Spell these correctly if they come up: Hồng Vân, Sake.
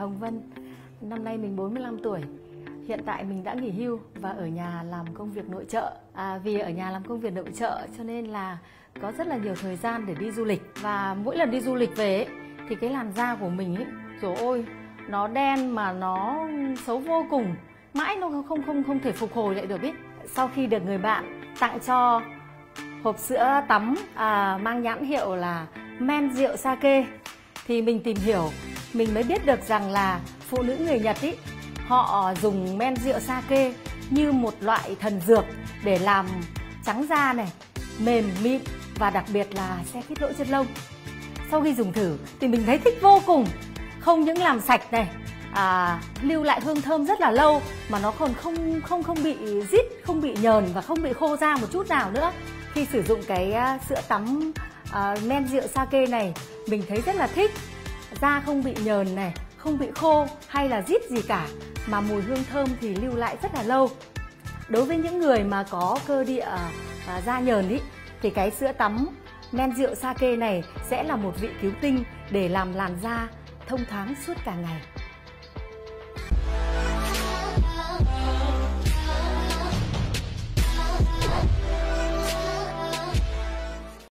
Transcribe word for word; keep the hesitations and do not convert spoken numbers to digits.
Hồng Vân. Năm nay mình bốn mươi lăm tuổi. Hiện tại mình đã nghỉ hưu và ở nhà làm công việc nội trợ. À, vì ở nhà làm công việc nội trợ cho nên là có rất là nhiều thời gian để đi du lịch. Và mỗi lần đi du lịch về ấy, thì cái làn da của mình ấy, trời ơi, nó đen mà nó xấu vô cùng. Mãi nó không không không thể phục hồi lại được ấy. Sau khi được người bạn tặng cho hộp sữa tắm à, mang nhãn hiệu là men rượu Sake, thì mình tìm hiểu, mình mới biết được rằng là phụ nữ người Nhật ý, họ dùng men rượu Sake như một loại thần dược để làm trắng da này, mềm mịn và đặc biệt là xe khít lỗ chân lông. Sau khi dùng thử thì mình thấy thích vô cùng, không những làm sạch này, à, lưu lại hương thơm rất là lâu mà nó còn không không không bị rít, không bị nhờn và không bị khô da một chút nào nữa. Khi sử dụng cái sữa tắm à, men rượu Sake này, mình thấy rất là thích, da không bị nhờn này, không bị khô hay là rít gì cả, mà mùi hương thơm thì lưu lại rất là lâu. Đối với những người mà có cơ địa à, da nhờn ý, thì cái sữa tắm men rượu Sake này sẽ là một vị cứu tinh để làm làn da thông thoáng suốt cả ngày.